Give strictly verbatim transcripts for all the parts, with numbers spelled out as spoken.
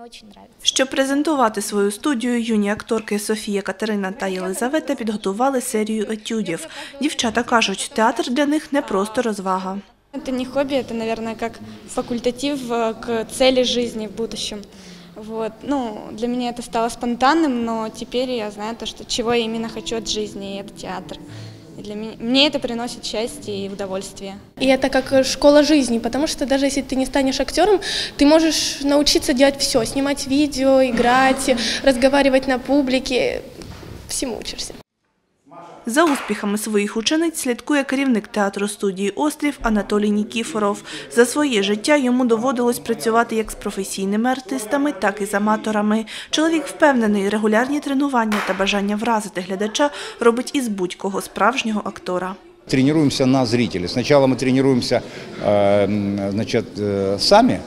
мне очень нравится. Щоб презентувати свою студію, юні акторки Софія, Катерина та Єлизавета підготували серію етюдів. Дівчата кажуть, театр для них не просто розвага. Це не хобі, це, мабуть, як факультатив к цілі життя в будущем. Вот. Ну, для меня это стало спонтанным, но теперь я знаю то, что, чего я именно хочу от жизни, и это театр. И для меня, мне это приносит счастье и удовольствие. И это как школа жизни, потому что даже если ты не станешь актером, ты можешь научиться делать все, снимать видео, играть, разговаривать на публике, всему учишься. За успіхами своїх учениць слідкує керівник театру-студії «Острів» Анатолій Нікіфоров. За своє життя йому доводилось працювати як з професійними артистами, так і з аматорами. Чоловік впевнений, регулярні тренування та бажання вразити глядача робить із будь-кого справжнього актора. Тренуємося на зрителя. Спочатку ми тренуємося самі.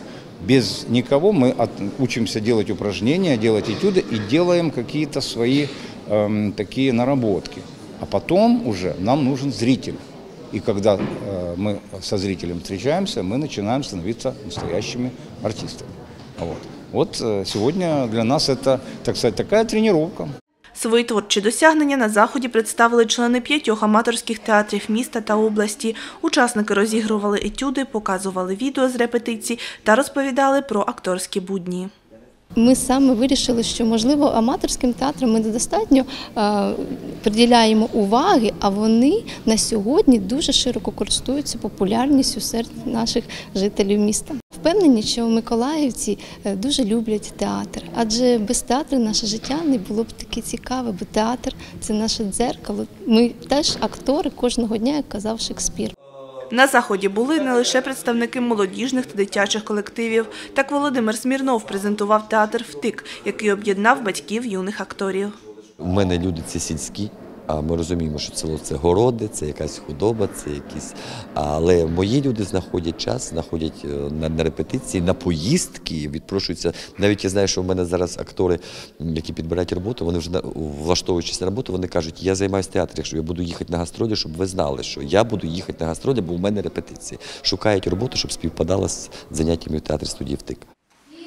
Без никого мы учимся делать упражнения, делать этюды и делаем какие-то свои э, такие наработки. А потом уже нам нужен зритель. И когда э, мы со зрителем встречаемся, мы начинаем становиться настоящими артистами. Вот, вот э, сегодня для нас это, так сказать, такая тренировка. Свої творчі досягнення на заході представили члени п'ятьох аматорських театрів міста та області. Учасники розігрували етюди, показували відео з репетицій та розповідали про акторські будні. Ми саме вирішили, що, можливо, аматорським театрам ми недостатньо приділяємо уваги, а вони на сьогодні дуже широко користуються популярністю серед наших жителів міста. Впевнені, що миколаївці дуже люблять театр, адже без театру наше життя не було б таке цікаве, бо театр – це наше дзеркало. Ми теж актори кожного дня, як казав Шекспір. На заході були не лише представники молодіжних та дитячих колективів. Так Володимир Смірнов презентував театр «Втик», який об'єднав батьків юних акторів. У мене люди – це сільські. А ми розуміємо, що село – це городи, це якась худоба, це якісь… Але мої люди знаходять час, знаходять на репетиції, на поїздки, відпрошуються. Навіть я знаю, що в мене зараз актори, які підбирають роботу, вони вже влаштовуючись на роботу, вони кажуть, я займаюся театром, якщо я буду їхати на гастролі, щоб ви знали, що я буду їхати на гастролі, бо у мене репетиції. Шукають роботу, щоб співпадала з заняттями в театрі студії «Втик».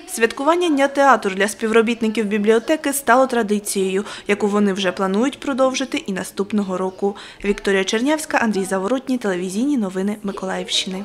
Святкування Дня театру для співробітників бібліотеки стало традицією, яку вони вже планують продовжити і наступного року. Вікторія Чернявська, Андрій Заворотній, телевізійні новини Миколаївщини.